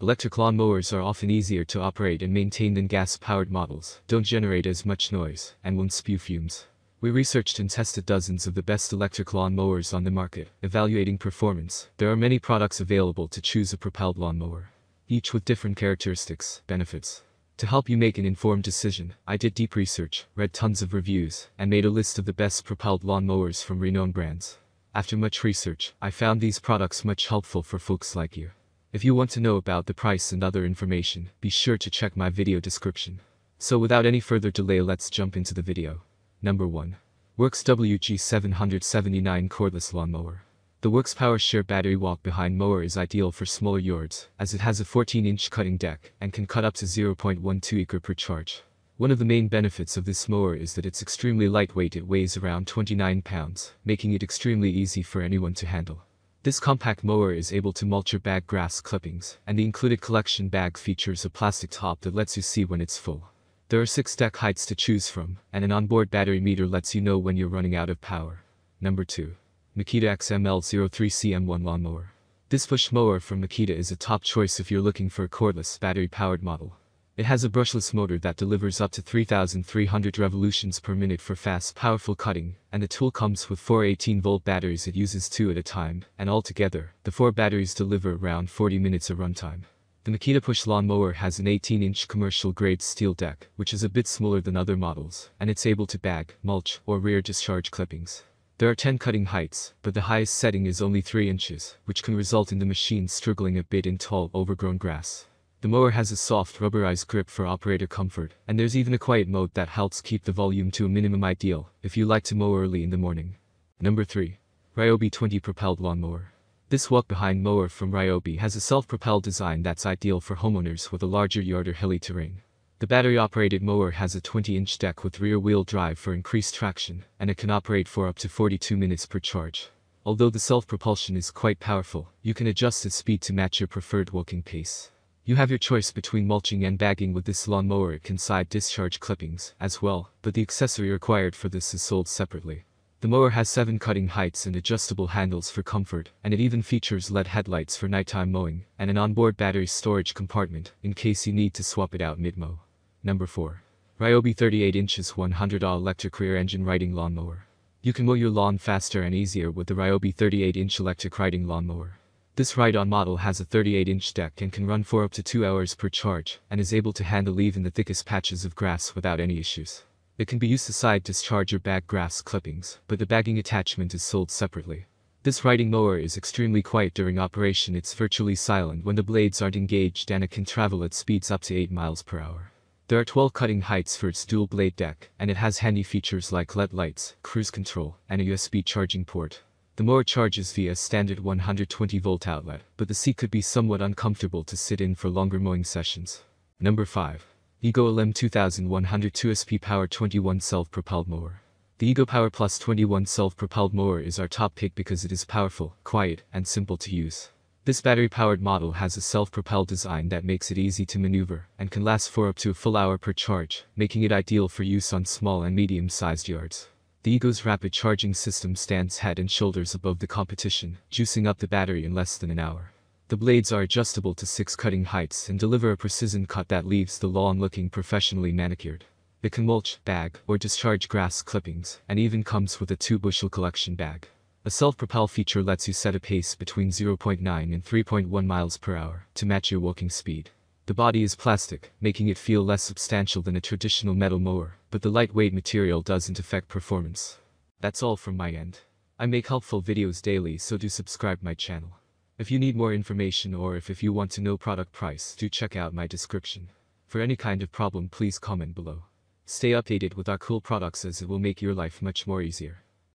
Electric lawnmowers are often easier to operate and maintain than gas-powered models, don't generate as much noise, and won't spew fumes. We researched and tested dozens of the best electric lawn mowers on the market, evaluating performance. There are many products available to choose a propelled lawnmower, each with different characteristics, benefits. To help you make an informed decision, I did deep research, read tons of reviews, and made a list of the best propelled lawnmowers from renowned brands. After much research, I found these products much helpful for folks like you. If you want to know about the price and other information, be sure to check my video description. So without any further delay, let's jump into the video. Number 1. WORX WG779 Cordless Lawnmower. The WORX PowerShare battery walk-behind mower is ideal for smaller yards, as it has a 14-inch cutting deck and can cut up to 0.12 acre per charge. One of the main benefits of this mower is that it's extremely lightweight. It weighs around 29 pounds, making it extremely easy for anyone to handle. This compact mower is able to mulch or bag grass clippings, and the included collection bag features a plastic top that lets you see when it's full. There are 6 deck heights to choose from, and an onboard battery meter lets you know when you're running out of power. Number 2. Makita XML03CM1 Lawnmower. This push mower from Makita is a top choice if you're looking for a cordless battery-powered model. It has a brushless motor that delivers up to 3,300 revolutions per minute for fast, powerful cutting, and the tool comes with 4 18-volt batteries. It uses 2 at a time, and altogether, the 4 batteries deliver around 40 minutes of runtime. The Makita push lawn mower has an 18-inch commercial-grade steel deck, which is a bit smaller than other models, and it's able to bag, mulch, or rear discharge clippings. There are 10 cutting heights, but the highest setting is only 3 inches, which can result in the machine struggling a bit in tall, overgrown grass. The mower has a soft, rubberized grip for operator comfort, and there's even a quiet mode that helps keep the volume to a minimum, ideal if you like to mow early in the morning. Number 3. Ryobi 20 Propelled Lawnmower. This walk-behind mower from Ryobi has a self-propelled design that's ideal for homeowners with a larger yard or hilly terrain. The battery-operated mower has a 20-inch deck with rear-wheel drive for increased traction, and it can operate for up to 42 minutes per charge. Although the self-propulsion is quite powerful, you can adjust its speed to match your preferred walking pace. You have your choice between mulching and bagging with this lawnmower. It can side discharge clippings as well, but the accessory required for this is sold separately. The mower has 7 cutting heights and adjustable handles for comfort, and it even features LED headlights for nighttime mowing, and an onboard battery storage compartment, in case you need to swap it out mid-mow. Number 4. Ryobi 38 inches 100Ah Electric Rear Engine Riding Lawnmower. You can mow your lawn faster and easier with the Ryobi 38-inch electric riding lawnmower. This ride-on model has a 38-inch deck and can run for up to 2 hours per charge, and is able to handle even the thickest patches of grass without any issues. It can be used to side discharge or bag grass clippings, but the bagging attachment is sold separately. This riding mower is extremely quiet during operation. It's virtually silent when the blades aren't engaged, and it can travel at speeds up to 8 miles per hour. There are 12 cutting heights for its dual blade deck, and it has handy features like LED lights, cruise control, and a USB charging port. The mower charges via a standard 120-volt outlet, but the seat could be somewhat uncomfortable to sit in for longer mowing sessions. Number 5. Ego LM 2102SP Power 21 Self-Propelled Mower. The Ego Power Plus 21 Self-Propelled Mower is our top pick because it is powerful, quiet, and simple to use. This battery-powered model has a self-propelled design that makes it easy to maneuver, and can last for up to a full hour per charge, making it ideal for use on small and medium-sized yards. The Ego's rapid charging system stands head and shoulders above the competition, juicing up the battery in less than an hour. The blades are adjustable to 6 cutting heights and deliver a precision cut that leaves the lawn looking professionally manicured. It can mulch, bag, or discharge grass clippings, and even comes with a 2-bushel collection bag. A self-propel feature lets you set a pace between 0.9 and 3.1 miles per hour to match your walking speed. The body is plastic, making it feel less substantial than a traditional metal mower, but the lightweight material doesn't affect performance. That's all from my end. I make helpful videos daily, so do subscribe my channel. If you need more information, or if you want to know product price, do check out my description. For any kind of problem, please comment below. Stay updated with our cool products, as it will make your life much more easier.